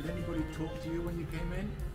Did anybody talk to you when you came in?